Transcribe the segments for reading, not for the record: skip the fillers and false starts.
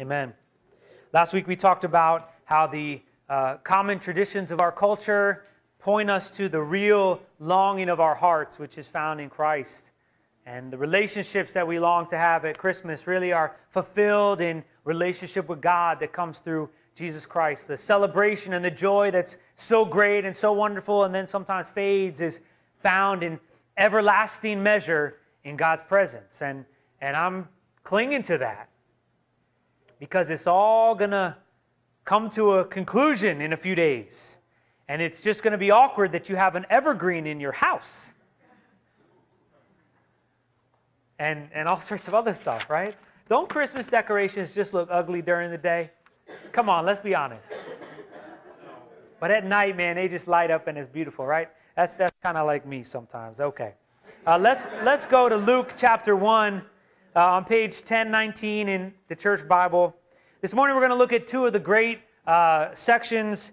Amen. Last week we talked about how the common traditions of our culture point us to the real longing of our hearts, which is found in Christ. And the relationships that we long to have at Christmas really are fulfilled in relationship with God that comes through Jesus Christ. The celebration and the joy that's so great and so wonderful and then sometimes fades is found in everlasting measure in God's presence. And I'm clinging to that because it's all going to come to a conclusion in a few days. And it's just going to be awkward that you have an evergreen in your house. And all sorts of other stuff, right? Don't Christmas decorations just look ugly during the day? Come on, let's be honest. But at night, man, they just light up and it's beautiful, right? That's kind of like me sometimes. Okay. Let's go to Luke chapter 1 on page 1019 in the Church Bible. This morning we're going to look at two of the great sections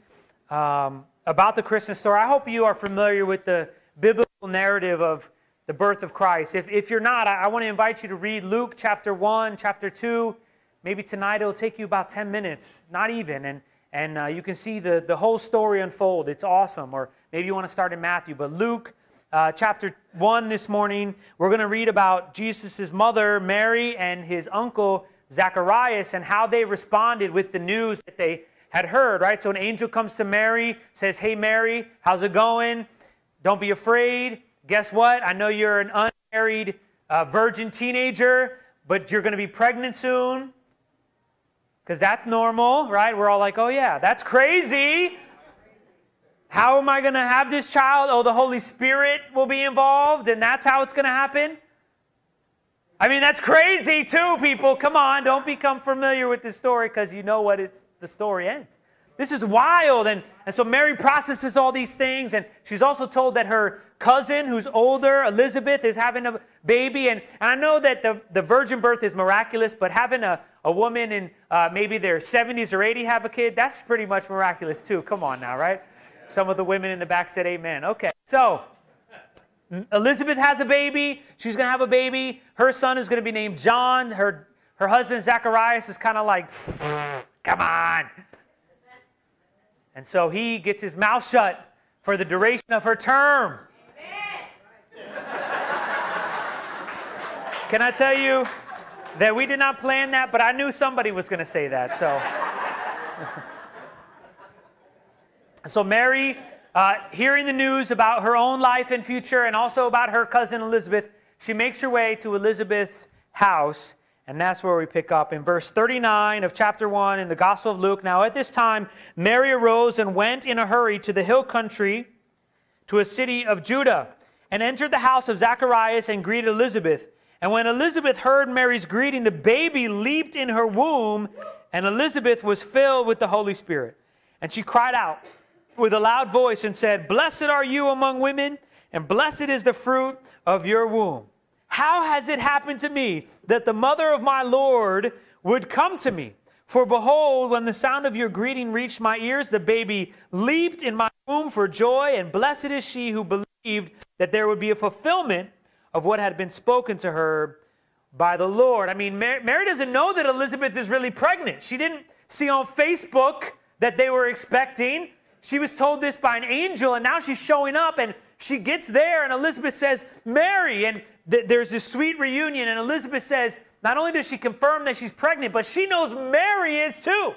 about the Christmas story. I hope you are familiar with the biblical narrative of the birth of Christ. If you're not, I want to invite you to read Luke chapter 1, chapter 2. Maybe tonight it'll take you about 10 minutes, not even, and you can see the whole story unfold. It's awesome. Or maybe you want to start in Matthew. But Luke chapter 1 this morning, we're going to read about Jesus' mother, Mary, and his uncle, Zacharias, and how they responded with the news that they had heard, right? So an angel comes to Mary, says, hey, Mary, how's it going? Don't be afraid. Guess what? I know you're an unmarried virgin teenager, but you're going to be pregnant soon because that's normal, right? We're all like, oh, yeah, that's crazy. How am I going to have this child? Oh, the Holy Spirit will be involved, and that's how it's going to happen. I mean, that's crazy too, people. Come on, don't become familiar with this story because you know what the story ends. This is wild. And so Mary processes all these things, and she's also told that her cousin, who's older, Elizabeth, is having a baby. And I know that the virgin birth is miraculous, but having a woman in maybe their 70s or 80s have a kid, that's pretty much miraculous too. Come on now, right? Some of the women in the back said amen. Okay, so Elizabeth has a baby. She's going to have a baby. Her son is going to be named John. Her husband, Zacharias, is kind of like, come on. And so he gets his mouth shut for the duration of her term. Amen. Can I tell you that we did not plan that, but I knew somebody was going to say that. So, Mary, hearing the news about her own life and future and also about her cousin Elizabeth, she makes her way to Elizabeth's house. And that's where we pick up in verse 39 of chapter 1 in the Gospel of Luke. Now at this time, Mary arose and went in a hurry to the hill country, to a city of Judah, and entered the house of Zacharias and greeted Elizabeth. And when Elizabeth heard Mary's greeting, the baby leaped in her womb, and Elizabeth was filled with the Holy Spirit. And she cried out with a loud voice and said, "Blessed are you among women, and blessed is the fruit of your womb. How has it happened to me that the mother of my Lord would come to me? For behold, when the sound of your greeting reached my ears, the baby leaped in my womb for joy, and blessed is she who believed that there would be a fulfillment of what had been spoken to her by the Lord." I mean, Mary doesn't know that Elizabeth is really pregnant. She didn't see on Facebook that they were expecting. She was told this by an angel, and now she's showing up, and she gets there, and Elizabeth says, "Mary," and there's this sweet reunion, and Elizabeth says, not only does she confirm that she's pregnant, but she knows Mary is too.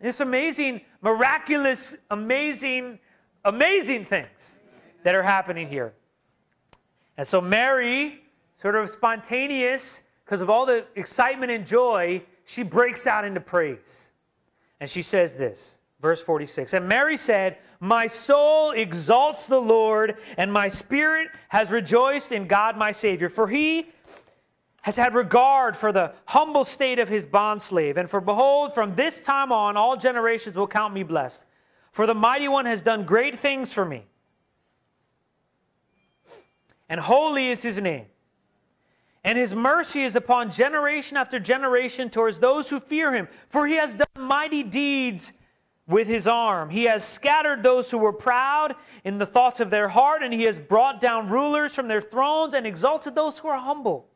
It's amazing, miraculous, amazing, amazing things that are happening here. And so Mary, sort of spontaneous, because of all the excitement and joy, she breaks out into praise. And she says this. Verse 46, "And Mary said, 'My soul exalts the Lord, and my spirit has rejoiced in God my Savior, for he has had regard for the humble state of his bondslave. And for behold, from this time on, all generations will count me blessed. For the Mighty One has done great things for me, and holy is his name. And his mercy is upon generation after generation towards those who fear him. For he has done mighty deeds with his arm. He has scattered those who were proud in the thoughts of their heart, and he has brought down rulers from their thrones and exalted those who are humble.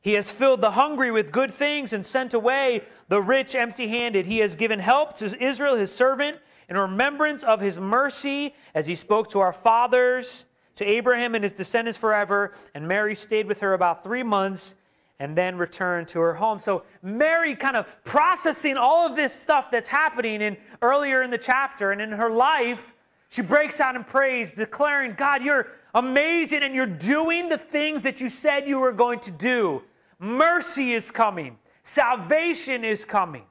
He has filled the hungry with good things and sent away the rich empty-handed. He has given help to Israel, his servant, in remembrance of his mercy, as he spoke to our fathers, to Abraham and his descendants forever. And Mary stayed with her about 3 months and then returned to her home. So Mary kind of processing all of this stuff that's happening earlier in the chapter. And in her life, she breaks out in praise, declaring, God, you're amazing, and you're doing the things that you said you were going to do. Mercy is coming. Salvation is coming.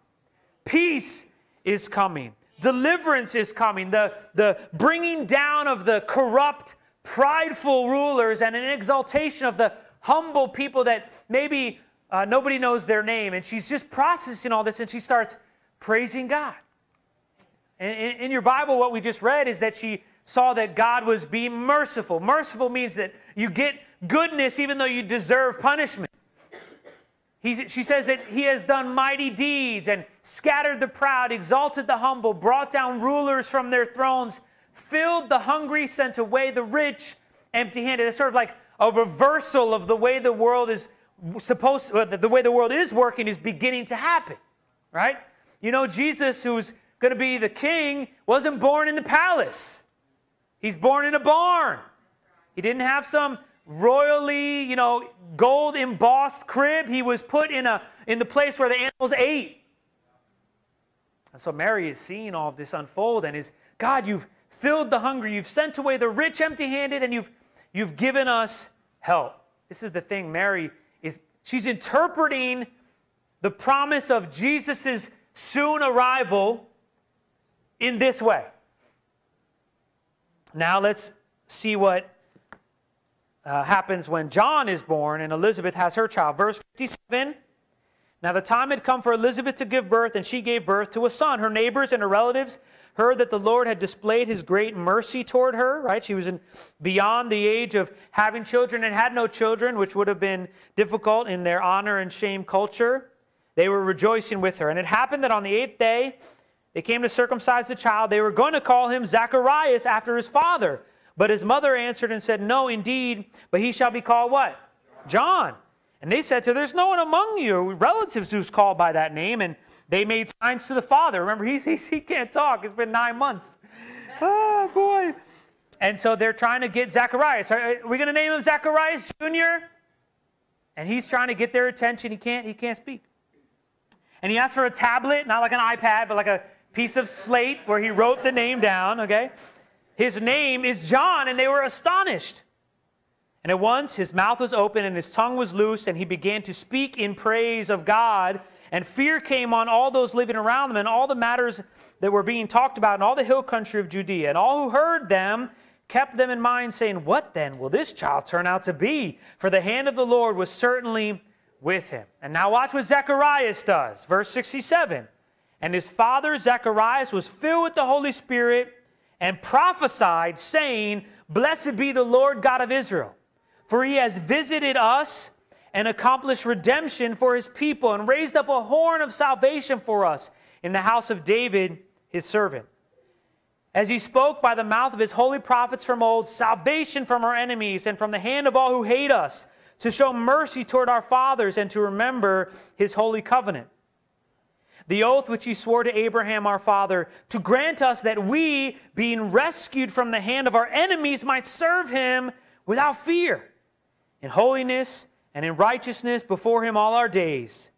Peace is coming. Deliverance is coming. The bringing down of the corrupt, prideful rulers, and an exaltation of the humble people that maybe nobody knows their name. And she's just processing all this, and she starts praising God. And in your Bible, what we just read is that she saw that God was being merciful. Merciful means that you get goodness even though you deserve punishment. She says that he has done mighty deeds and scattered the proud, exalted the humble, brought down rulers from their thrones, filled the hungry, sent away the rich empty-handed. It's sort of like a reversal of the way the world is working is beginning to happen, right? You know, Jesus, who's going to be the king, wasn't born in the palace. He's born in a barn. He didn't have some royally, you know, gold embossed crib. He was put in the place where the animals ate. And so Mary is seeing all of this unfold and is, God, you've filled the hungry. You've sent away the rich empty-handed, and you've given us help. This is the thing. Mary is, she's interpreting the promise of Jesus' soon arrival in this way. Now let's see what happens when John is born and Elizabeth has her child. Verse 57, now the time had come for Elizabeth to give birth, and she gave birth to a son. Her neighbors and her relatives heard that the Lord had displayed his great mercy toward her, right? She was beyond the age of having children and had no children, which would have been difficult in their honor and shame culture. They were rejoicing with her. And it happened that on the 8th day, they came to circumcise the child. They were going to call him Zacharias, after his father. But his mother answered and said, no, indeed, but he shall be called what? John. And they said to her, there's no one among your relatives who's called by that name. And they made signs to the father. Remember, he can't talk. It's been 9 months. Oh, boy. And so they're trying to get Zacharias. Are we going to name him Zacharias Jr.? And he's trying to get their attention. He can't speak. And he asked for a tablet, not like an iPad, but like a piece of slate where he wrote the name down, okay? His name is John, and they were astonished. And at once his mouth was open and his tongue was loose, and he began to speak in praise of God. And fear came on all those living around them, and all the matters that were being talked about in all the hill country of Judea. And all who heard them kept them in mind, saying, what then will this child turn out to be? For the hand of the Lord was certainly with him. And now watch what Zacharias does. Verse 67. And his father Zacharias was filled with the Holy Spirit and prophesied, saying, blessed be the Lord God of Israel, for he has visited us and accomplished redemption for his people, and raised up a horn of salvation for us in the house of David, his servant, as he spoke by the mouth of his holy prophets from old, salvation from our enemies and from the hand of all who hate us, to show mercy toward our fathers and to remember his holy covenant. The oath which he swore to Abraham our father, to grant us that we, being rescued from the hand of our enemies, might serve him without fear, in holiness and in righteousness before him all our days.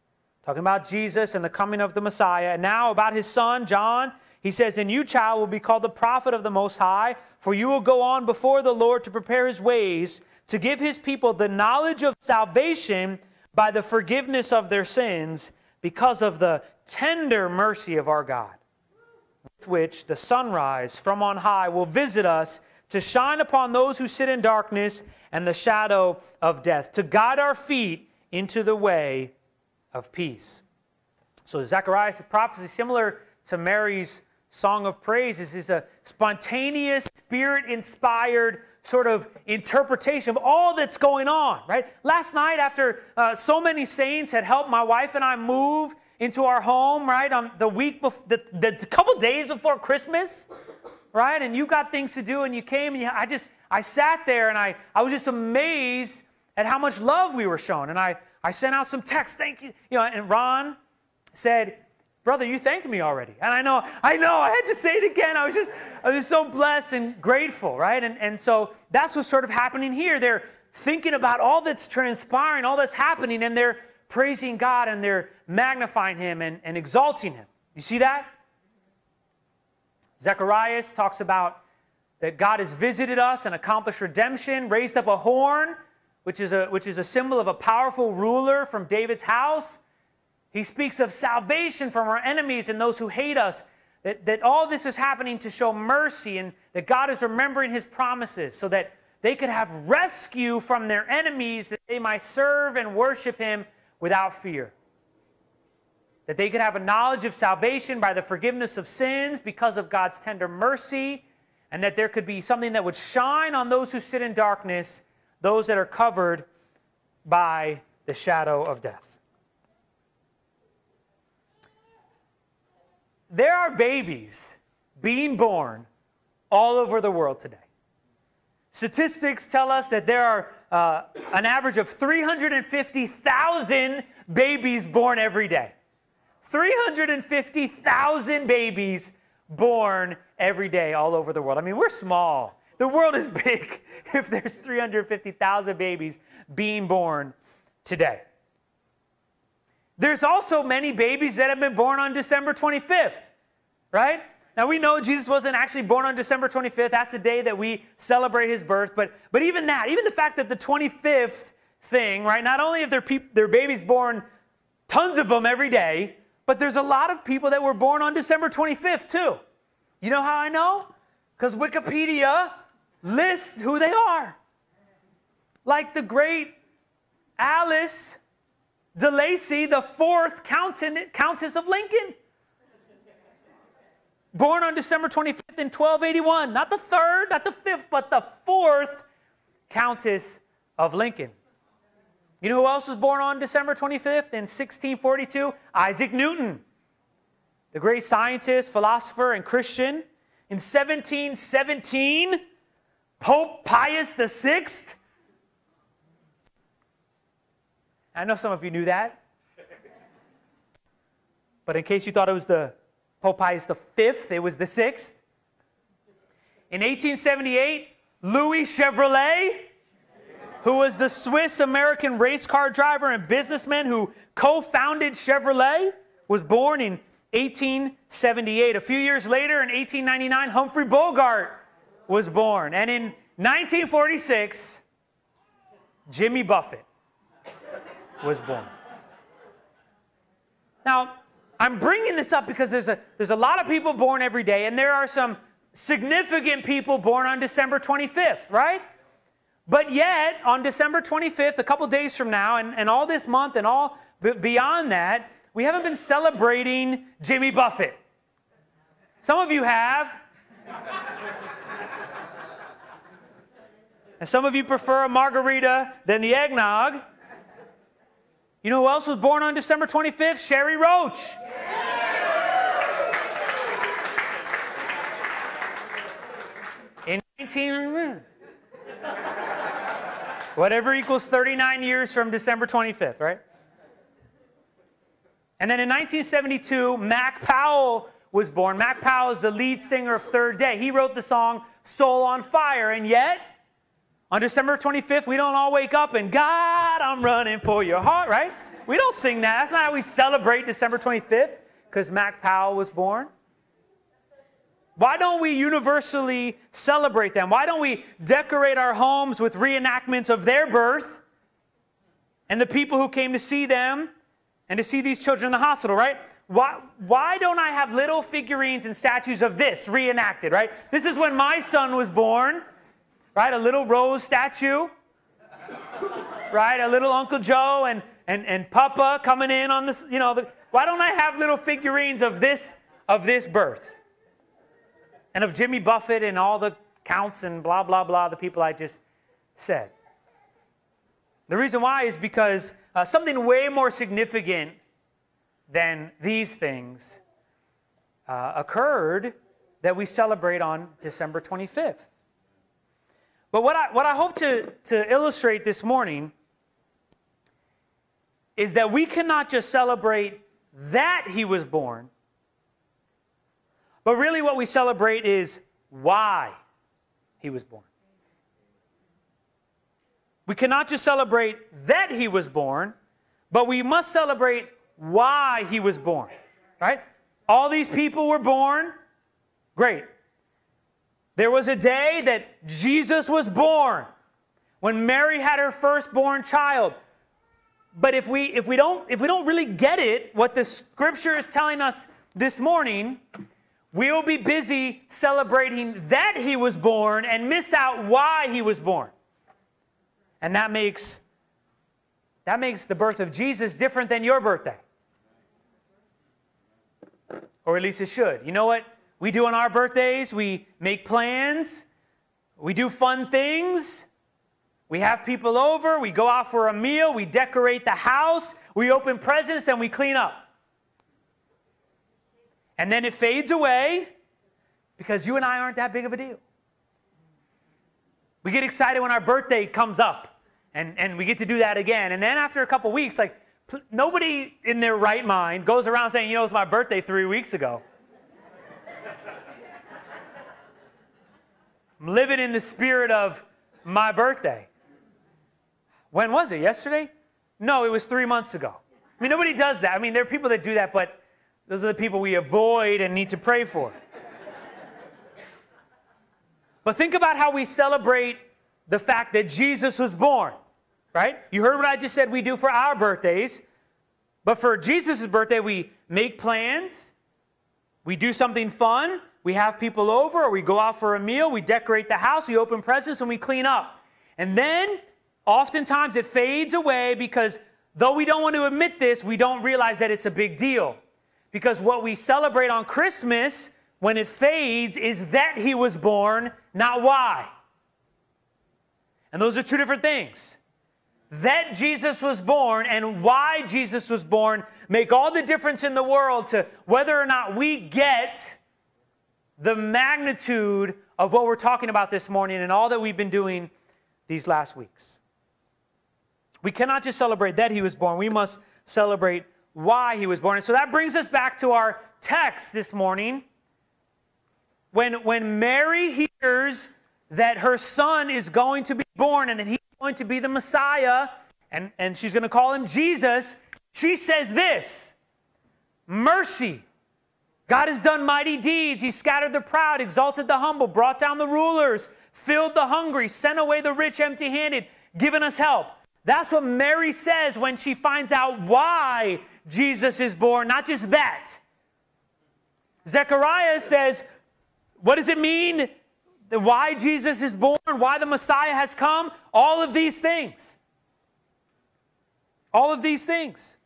Talking about Jesus and the coming of the Messiah. And now about his son, John, he says, and you, child, will be called the prophet of the Most High, for you will go on before the Lord to prepare his ways, to give his people the knowledge of salvation by the forgiveness of their sins, because of the tender mercy of our God, with which the sunrise from on high will visit us, to shine upon those who sit in darkness and the shadow of death, to guide our feet into the way of peace. So Zacharias' prophecy, similar to Mary's song of praises, is a spontaneous, spirit-inspired sort of interpretation of all that's going on, right? Last night, after so many saints had helped my wife and I move into our home, right, on the week, the couple days before Christmas, right, and you got things to do, and you came, and I sat there, and I was just amazed at how much love we were shown, and I I sent out some texts, thank you. You know, and Ron said, brother, you thanked me already. And I know, I had to say it again. I was just so blessed and grateful, right? And so that's what's sort of happening here. They're thinking about all that's transpiring, all that's happening, and they're praising God and they're magnifying him and exalting him. You see that? Zechariah talks about that God has visited us and accomplished redemption, raised up a horn, which is a symbol of a powerful ruler from David's house. He speaks of salvation from our enemies and those who hate us, that all this is happening to show mercy and that God is remembering his promises so that they could have rescue from their enemies, that they might serve and worship him without fear. That they could have a knowledge of salvation by the forgiveness of sins because of God's tender mercy, and that there could be something that would shine on those who sit in darkness, those that are covered by the shadow of death. There are babies being born all over the world today. Statistics tell us that there are an average of 350,000 babies born every day. 350,000 babies born every day all over the world. I mean, we're small. The world is big if there's 350,000 babies being born today. There's also many babies that have been born on December 25th, right? Now, we know Jesus wasn't actually born on December 25th. That's the day that we celebrate his birth. But even that, even the fact that the 25th thing, right, not only have their babies born, tons of them every day, but there's a lot of people that were born on December 25th, too. You know how I know? Because Wikipedia lists who they are. Like the great Alice de Lacy, the fourth Countess of Lincoln. Born on December 25th in 1281. Not the third, not the fifth, but the fourth Countess of Lincoln. You know who else was born on December 25th in 1642? Isaac Newton, the great scientist, philosopher, and Christian. In 1717, Pope Pius VI. I know some of you knew that. But in case you thought it was the Pope Pius V, it was the sixth. In 1878, Louis Chevrolet, who was the Swiss-American race car driver and businessman who co-founded Chevrolet, was born in 1878. A few years later, in 1899, Humphrey Bogart was born. And in 1946, Jimmy Buffett was born. Now, I'm bringing this up because there's a lot of people born every day, and there are some significant people born on December 25th, right? But yet, on December 25th, a couple days from now, and all this month and all beyond that, we haven't been celebrating Jimmy Buffett. Some of you have. And some of you prefer a margarita than the eggnog. You know who else was born on December 25th? Sherry Roach. In 19... whatever equals 39 years from December 25th, right? And then in 1972, Mac Powell was born. Mac Powell is the lead singer of Third Day. He wrote the song Soul on Fire, and yet, on December 25th, we don't all wake up and, God, I'm running for your heart, right? We don't sing that. That's not how we celebrate December 25th, because Mac Powell was born. Why don't we universally celebrate them? Why don't we decorate our homes with reenactments of their birth and the people who came to see them and to see these children in the hospital, right? Why don't I have little figurines and statues of this reenacted, right? This is when my son was born. Right, a little Rose statue, right, a little Uncle Joe and Papa coming in on this, you know, why don't I have little figurines of this birth? And of Jimmy Buffett and all the counts and blah, blah, blah, the people I just said. The reason why is because something way more significant than these things occurred that we celebrate on December 25th. But what I hope to illustrate this morning is that we cannot just celebrate that he was born, but really what we celebrate is why he was born. We cannot just celebrate that he was born, but we must celebrate why he was born, right? All these people were born. Great. There was a day that Jesus was born, when Mary had her firstborn child. But if we don't really get it, what the Scripture is telling us this morning, we will be busy celebrating that he was born and miss out why he was born. And that makes the birth of Jesus different than your birthday. Or at least it should. You know what we do on our birthdays? We make plans. We do fun things. We have people over. We go out for a meal. We decorate the house. We open presents and we clean up. And then it fades away because you and I aren't that big of a deal. We get excited when our birthday comes up, and we get to do that again. And then after a couple weeks, like, nobody in their right mind goes around saying, you know, it was my birthday 3 weeks ago. I'm living in the spirit of my birthday. When was it? Yesterday? No, it was 3 months ago. I mean, nobody does that. I mean, there are people that do that, but those are the people we avoid and need to pray for. But think about how we celebrate the fact that Jesus was born, right? You heard what I just said we do for our birthdays. But for Jesus' birthday, we make plans. We do something fun. We have people over, or we go out for a meal. We decorate the house. We open presents, and we clean up. And then oftentimes it fades away because though we don't want to admit this, we don't realize that it's a big deal. Because what we celebrate on Christmas, when it fades, is that he was born, not why. And those are two different things. That Jesus was born and why Jesus was born make all the difference in the world to whether or not we get the magnitude of what we're talking about this morning and all that we've been doing these last weeks. We cannot just celebrate that he was born. We must celebrate why he was born. And so that brings us back to our text this morning. When Mary hears that her son is going to be born and that he's going to be the Messiah, and she's going to call him Jesus, she says this: mercy. God has done mighty deeds. He scattered the proud, exalted the humble, brought down the rulers, filled the hungry, sent away the rich empty-handed, given us help. That's what Mary says when she finds out why Jesus is born, not just that. Zechariah says, what does it mean? Why Jesus is born? Why the Messiah has come? All of these things. All of these things.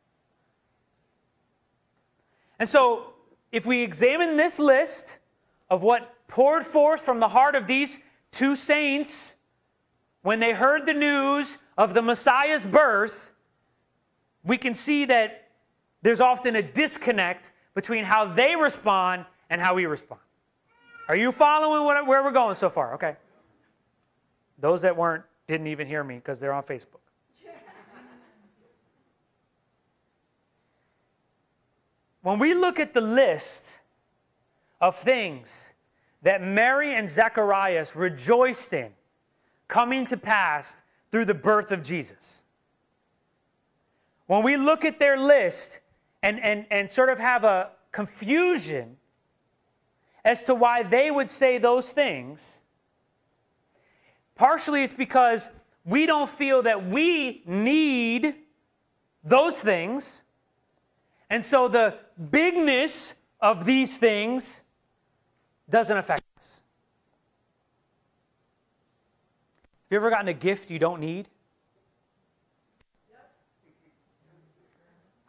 And so, if we examine this list of what poured forth from the heart of these two saints when they heard the news of the Messiah's birth, we can see that there's often a disconnect between how they respond and how we respond. Are you following where we're going so far? Okay. Those that weren't didn't even hear me because they're on Facebook. When we look at the list of things that Mary and Zacharias rejoiced in coming to pass through the birth of Jesus, when we look at their list and sort of have a confusion as to why they would say those things, partially it's because we don't feel that we need those things. And so the bigness of these things doesn't affect us. Have you ever gotten a gift you don't need?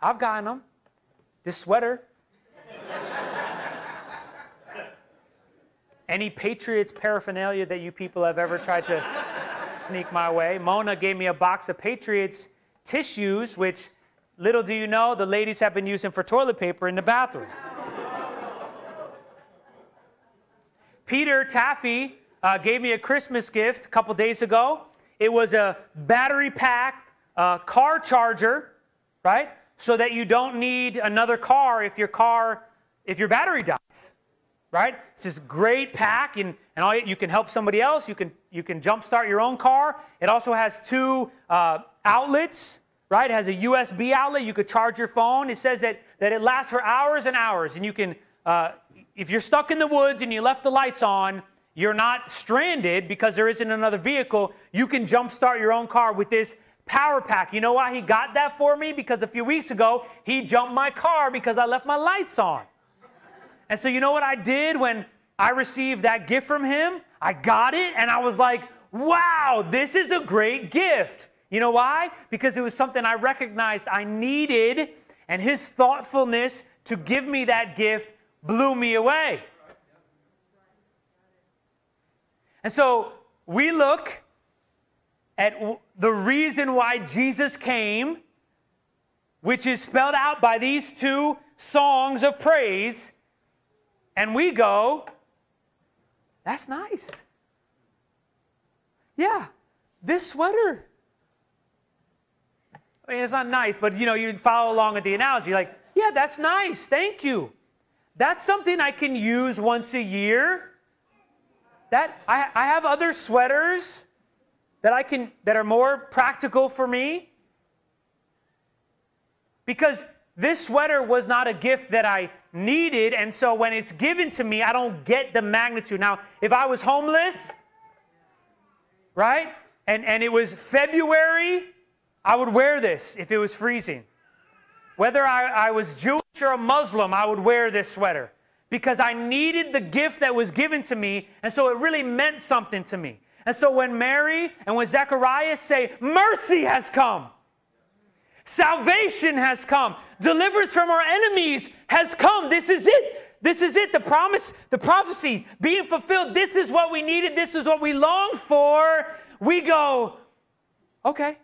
I've gotten them. This sweater. Any Patriots paraphernalia that you people have ever tried to sneak my way. Mona gave me a box of Patriots tissues, which, little do you know, the ladies have been using for toilet paper in the bathroom. Peter Taffy gave me a Christmas gift a couple days ago. It was a battery-packed car charger, right? So that you don't need another car if your battery dies, right? It's this great pack, and all you can help somebody else. You can jumpstart your own car. It also has two outlets, right? It has a USB outlet. You could charge your phone. It says that it lasts for hours and hours, and you can, if you're stuck in the woods and you left the lights on, you're not stranded because there isn't another vehicle. You can jumpstart your own car with this power pack. You know why he got that for me? Because a few weeks ago, he jumped my car because I left my lights on. And so you know what I did when I received that gift from him? I got it, and I was like, wow, this is a great gift. You know why? Because it was something I recognized I needed, and his thoughtfulness to give me that gift blew me away. And so we look at the reason why Jesus came, which is spelled out by these two songs of praise, and we go, that's nice. Yeah, this sweater. I mean, it's not nice, but you know, you follow along with the analogy, like, yeah, that's nice, thank you. That's something I can use once a year. That I have other sweaters that that are more practical for me. Because this sweater was not a gift that I needed, and so when it's given to me, I don't get the magnitude. Now, if I was homeless, right, and it was February, I would wear this if it was freezing. Whether I was Jewish or a Muslim, I would wear this sweater. Because I needed the gift that was given to me, and so it really meant something to me. And so when Mary and when Zechariah say, mercy has come, salvation has come, deliverance from our enemies has come, this is it. This is it, the promise, the prophecy being fulfilled. This is what we needed. This is what we longed for. We go, okay,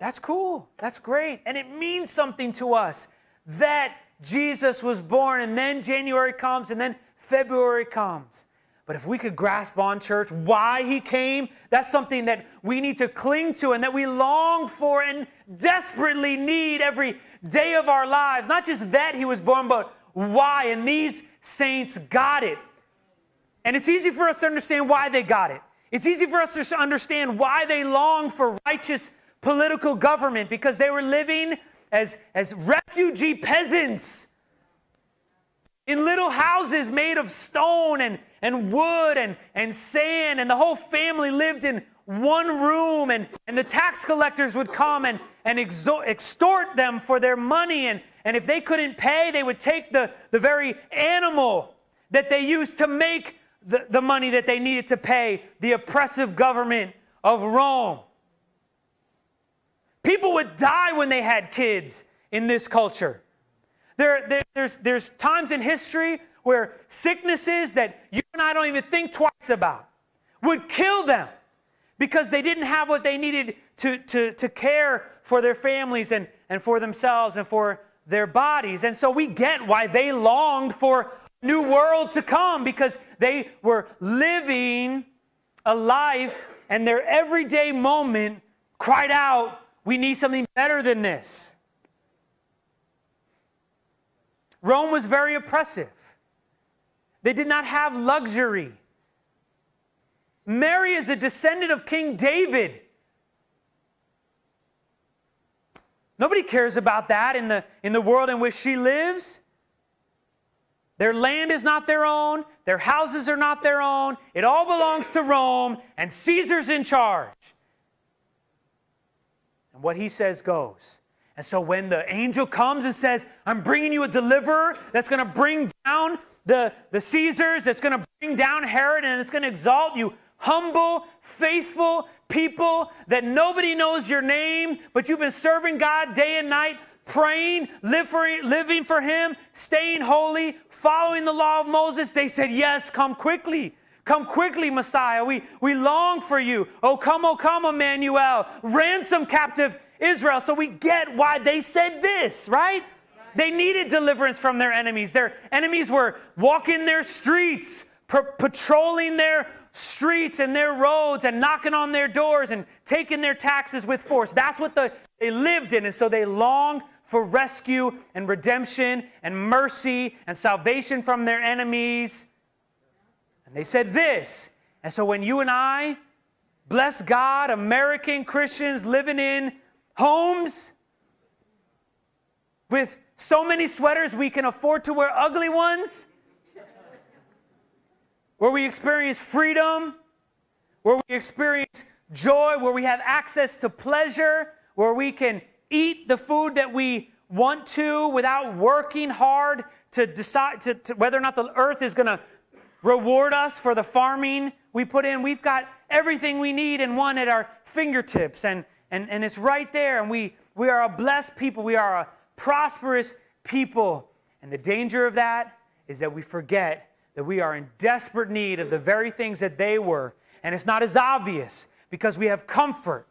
that's cool. That's great. And it means something to us that Jesus was born, and then January comes, and then February comes. But if we could grasp on, church, why he came, that's something that we need to cling to and that we long for and desperately need every day of our lives. Not just that he was born, but why. And these saints got it. And it's easy for us to understand why they got it. It's easy for us to understand why they longed for righteous political government, because they were living as refugee peasants in little houses made of stone and wood and sand, and the whole family lived in one room, and the tax collectors would come and extort them for their money, and if they couldn't pay, they would take the very animal that they used to make the money that they needed to pay the oppressive government of Rome. People would die when they had kids in this culture. There's times in history where sicknesses that you and I don't even think twice about would kill them because they didn't have what they needed to care for their families and for themselves and for their bodies. And so we get why they longed for a new world to come, because they were living a life and their everyday moment cried out, we need something better than this. Rome was very oppressive. They did not have luxury. Mary is a descendant of King David. Nobody cares about that in the world in which she lives. Their land is not their own. Their houses are not their own. It all belongs to Rome, and Caesar's in charge. What he says goes. And so when the angel comes and says, I'm bringing you a deliverer that's going to bring down the Caesars, that's going to bring down Herod, and it's going to exalt you, humble, faithful people that nobody knows your name, but you've been serving God day and night, praying, living for him, staying holy, following the law of Moses. They said, yes, come quickly. Come quickly, Messiah. We long for you. Oh, come, Emmanuel. Ransom captive Israel. So we get why they said this, right? They needed deliverance from their enemies. Their enemies were walking their streets, patrolling their streets and their roads and knocking on their doors and taking their taxes with force. That's what they lived in. And so they longed for rescue and redemption and mercy and salvation from their enemies. And they said this. And so when you and I, bless God, American Christians living in homes with so many sweaters we can afford to wear ugly ones, where we experience freedom, where we experience joy, where we have access to pleasure, where we can eat the food that we want to without working hard to decide to whether or not the earth is going to reward us for the farming we put in. We've got everything we need and one at our fingertips, and it's right there. And we are a blessed people. We are a prosperous people. And the danger of that is that we forget that we are in desperate need of the very things that they were. And it's not as obvious because we have comfort.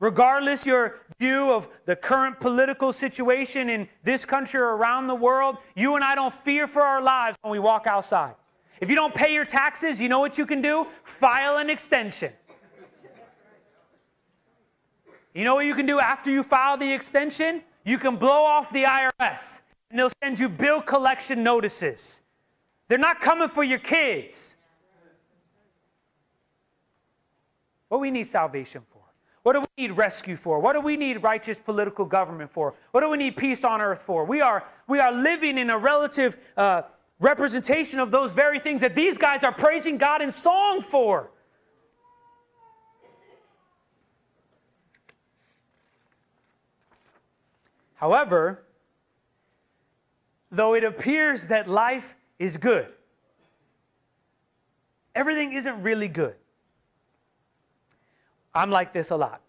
Regardless your view of the current political situation in this country or around the world, you and I don't fear for our lives when we walk outside. If you don't pay your taxes, you know what you can do? File an extension. You know what you can do after you file the extension? You can blow off the IRS. And they'll send you bill collection notices. They're not coming for your kids. What do we need salvation for? What do we need rescue for? What do we need righteous political government for? What do we need peace on earth for? We are living in a relative representation of those very things that these guys are praising God in song for. However, though it appears that life is good, everything isn't really good. I'm like this a lot.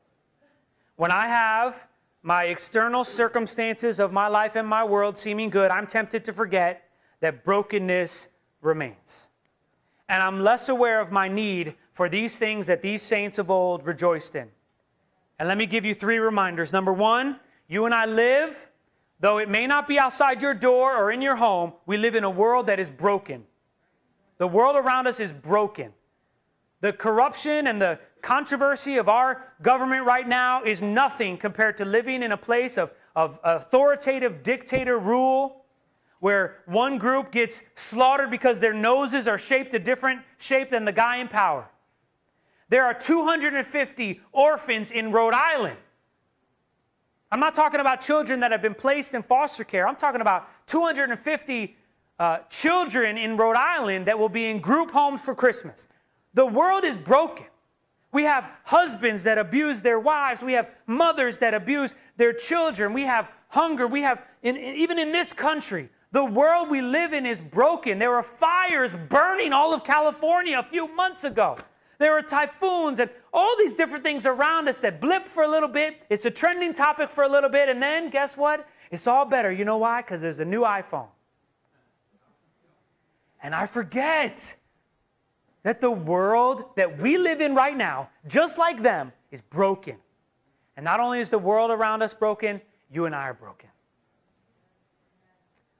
When I have my external circumstances of my life and my world seeming good, I'm tempted to forget that brokenness remains. And I'm less aware of my need for these things that these saints of old rejoiced in. And let me give you three reminders. Number one, you and I live, though it may not be outside your door or in your home, we live in a world that is broken. The world around us is broken. The corruption and the controversy of our government right now is nothing compared to living in a place of authoritative dictator rule, where one group gets slaughtered because their noses are shaped a different shape than the guy in power. There are 250 orphans in Rhode Island. I'm not talking about children that have been placed in foster care. I'm talking about 250 children in Rhode Island that will be in group homes for Christmas. The world is broken. We have husbands that abuse their wives. We have mothers that abuse their children. We have hunger. We have, even in this country, the world we live in is broken. There were fires burning all of California a few months ago. There are typhoons and all these different things around us that blip for a little bit. It's a trending topic for a little bit. And then guess what? It's all better. You know why? Because there's a new iPhone. And I forget that the world that we live in right now, just like them, is broken. And not only is the world around us broken, you and I are broken.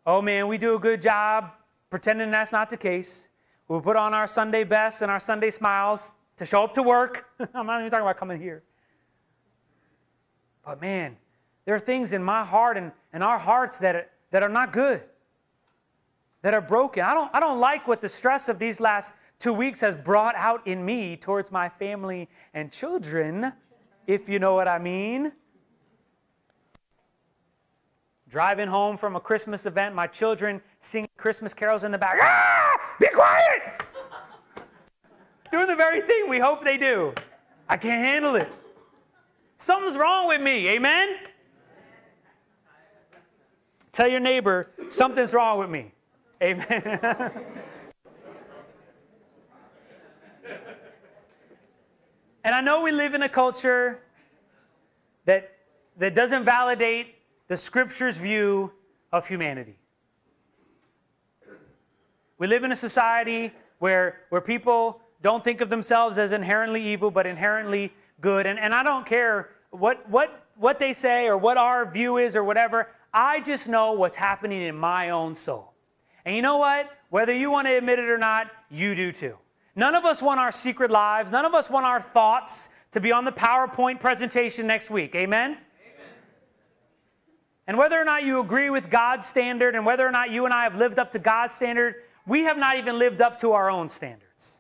Oh man, we do a good job pretending that's not the case. We'll put on our Sunday best and our Sunday smiles to show up to work. I'm not even talking about coming here. But man, there are things in my heart and our hearts that are not good, that are broken. I don't like what the stress of these last 2 weeks has brought out in me towards my family and children, if you know what I mean. Driving home from a Christmas event, my children singing Christmas carols in the back. Ah! Be quiet! Doing the very thing we hope they do. I can't handle it. Something's wrong with me. Amen? Tell your neighbor, something's wrong with me. Amen. And I know we live in a culture that doesn't validate the Scripture's view of humanity. We live in a society where people don't think of themselves as inherently evil, but inherently good. And I don't care what they say or what our view is or whatever. I just know what's happening in my own soul. And you know what? Whether you want to admit it or not, you do too. None of us want our secret lives. None of us want our thoughts to be on the PowerPoint presentation next week. Amen? Amen? And whether or not you agree with God's standard and whether or not you and I have lived up to God's standard, we have not even lived up to our own standards.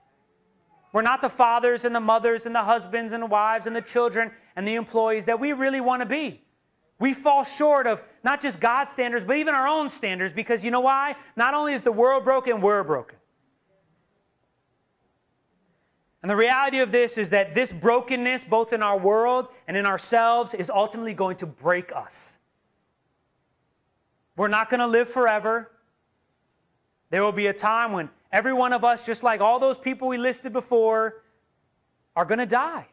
We're not the fathers and the mothers and the husbands and the wives and the children and the employees that we really want to be. We fall short of not just God's standards, but even our own standards, because you know why? Not only is the world broken, we're broken. And the reality of this is that this brokenness, both in our world and in ourselves, is ultimately going to break us. We're not going to live forever. There will be a time when every one of us, just like all those people we listed before, are going to die.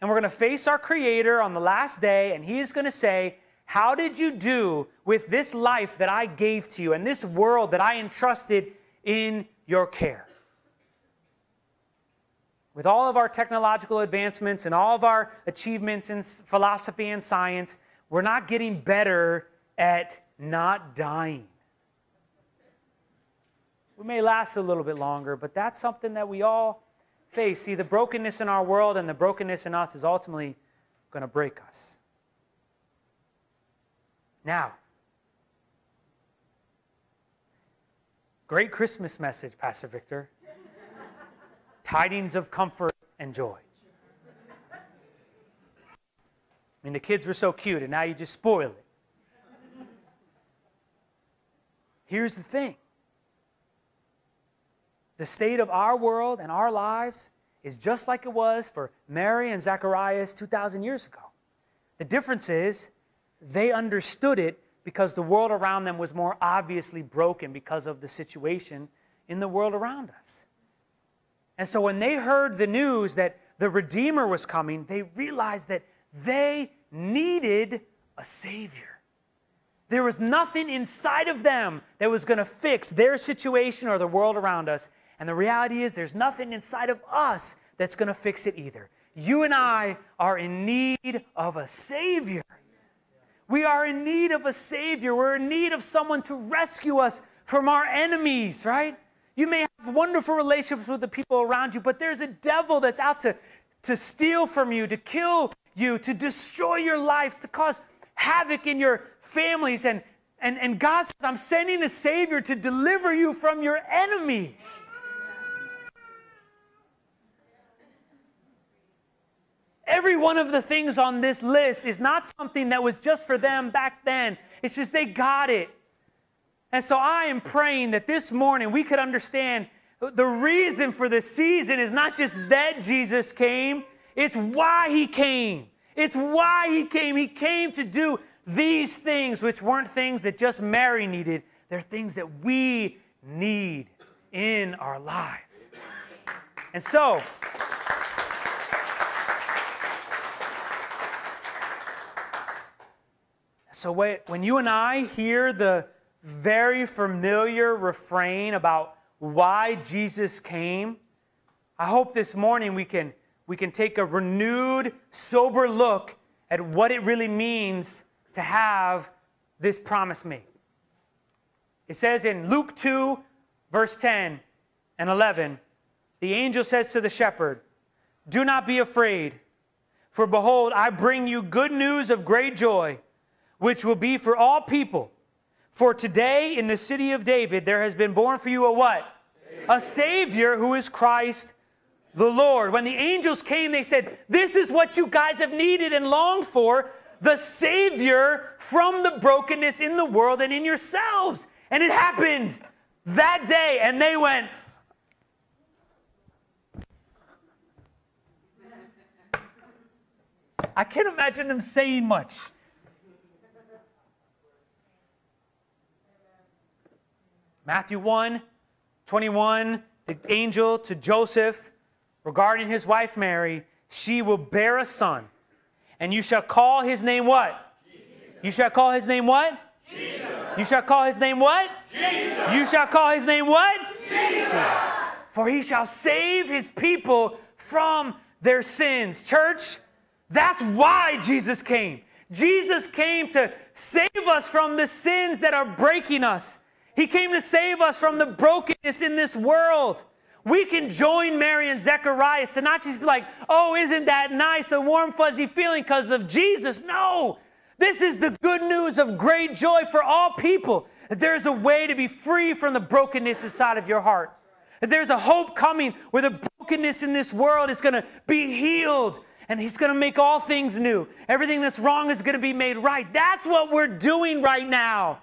And we're going to face our Creator on the last day, and He is going to say, how did you do with this life that I gave to you and this world that I entrusted in your care? With all of our technological advancements and all of our achievements in philosophy and science, we're not getting better at not dying. We may last a little bit longer, but that's something that we all face. See, the brokenness in our world and the brokenness in us is ultimately going to break us. Now, great Christmas message, Pastor Victor. Tidings of comfort and joy. I mean, the kids were so cute, and now you just spoil it. Here's the thing. The state of our world and our lives is just like it was for Mary and Zacharias 2,000 years ago. The difference is they understood it because the world around them was more obviously broken because of the situation in the world around us. And so when they heard the news that the Redeemer was coming, they realized that they needed a Savior. There was nothing inside of them that was going to fix their situation or the world around us. And the reality is there's nothing inside of us that's going to fix it either. You and I are in need of a Savior. We are in need of a Savior. We're in need of someone to rescue us from our enemies, right? You may have wonderful relationships with the people around you, but there's a devil that's out to steal from you, to kill you, to destroy your life, to cause havoc in your families. And God says, I'm sending a Savior to deliver you from your enemies. Every one of the things on this list is not something that was just for them back then. It's just they got it. And so I am praying that this morning we could understand the reason for this season is not just that Jesus came, it's why He came. It's why He came. He came to do these things, which weren't things that just Mary needed. They're things that we need in our lives. And so, when you and I hear the very familiar refrain about why Jesus came, I hope this morning we can take a renewed, sober look at what it really means to have this promise made. It says in Luke 2, verse 10 and 11, the angel says to the shepherd, "Do not be afraid, for behold, I bring you good news of great joy, which will be for all people. For today in the city of David there has been born for you a what? Savior. A Savior who is Christ the Lord." When the angels came, they said, this is what you guys have needed and longed for, the Savior from the brokenness in the world and in yourselves. And it happened that day. And they went, I can't imagine them saying much. Matthew 1, 21, the angel to Joseph regarding his wife Mary, she will bear a son, and you shall call his name what? Jesus. You shall call his name what? Jesus. You shall call his name what? Jesus. You shall call his name what? Jesus. For he shall save his people from their sins. Church, that's why Jesus came. Jesus came to save us from the sins that are breaking us. He came to save us from the brokenness in this world. We can join Mary and Zechariah and not just be like, oh, isn't that nice, a warm, fuzzy feeling because of Jesus. No, this is the good news of great joy for all people. There's a way to be free from the brokenness inside of your heart. There's a hope coming where the brokenness in this world is going to be healed. And he's going to make all things new. Everything that's wrong is going to be made right. That's what we're doing right now.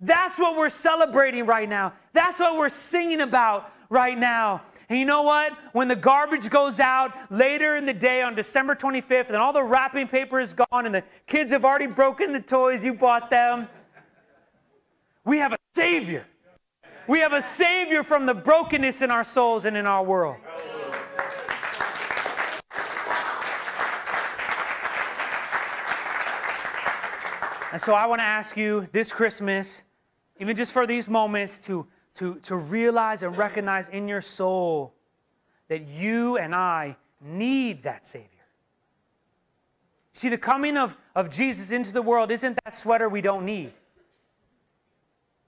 That's what we're celebrating right now. That's what we're singing about right now. And you know what? When the garbage goes out later in the day on December 25th, and all the wrapping paper is gone, and the kids have already broken the toys you bought them, we have a Savior. We have a Savior from the brokenness in our souls and in our world. And so I want to ask you this Christmas, even just for these moments, to realize and recognize in your soul that you and I need that Savior. See, the coming of Jesus into the world isn't that sweater we don't need.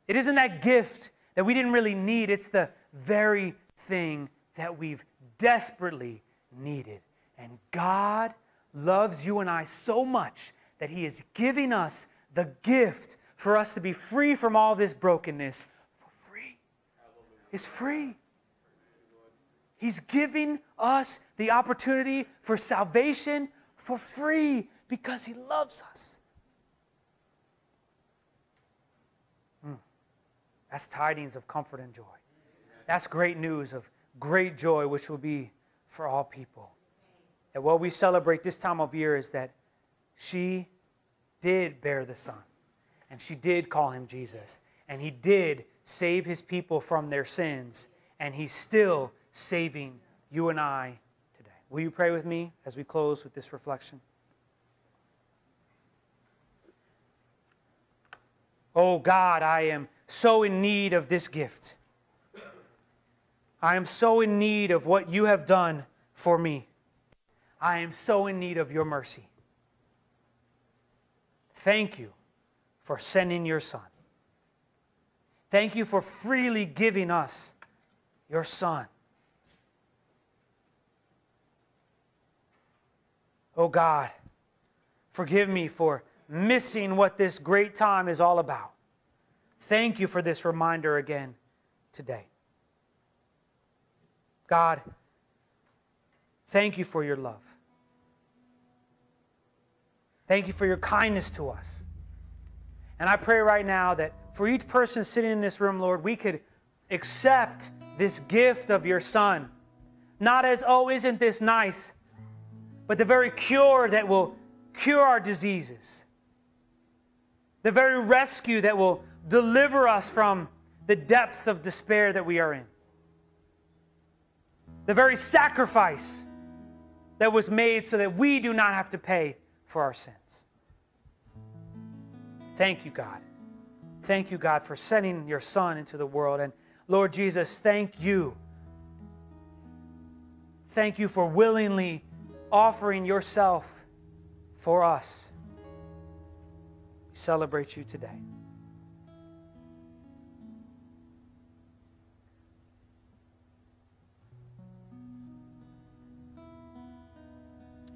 It isn't that gift that we didn't really need. It's the very thing that we've desperately needed. And God loves you and I so much that he is giving us the gift for us to be free from all this brokenness for free. It's free. He's giving us the opportunity for salvation for free because he loves us. That's tidings of comfort and joy. That's great news of great joy, which will be for all people. And what we celebrate this time of year is that she did bear the Son, and she did call him Jesus, and he did save his people from their sins, and he's still saving you and I today. Will you pray with me as we close with this reflection? Oh God, I am so in need of this gift. I am so in need of what you have done for me. I am so in need of your mercy. Thank you for sending your Son. Thank you for freely giving us your Son. Oh God, forgive me for missing what this great time is all about. Thank you for this reminder again today. God, thank you for your love. Thank you for your kindness to us. And I pray right now that for each person sitting in this room, Lord, we could accept this gift of your Son. Not as, oh, isn't this nice? But the very cure that will cure our diseases. The very rescue that will deliver us from the depths of despair that we are in. The very sacrifice that was made so that we do not have to pay for our sins. Thank you, God. Thank you, God, for sending your Son into the world. And Lord Jesus, thank you. Thank you for willingly offering yourself for us. We celebrate you today.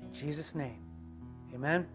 In Jesus' name. Amen.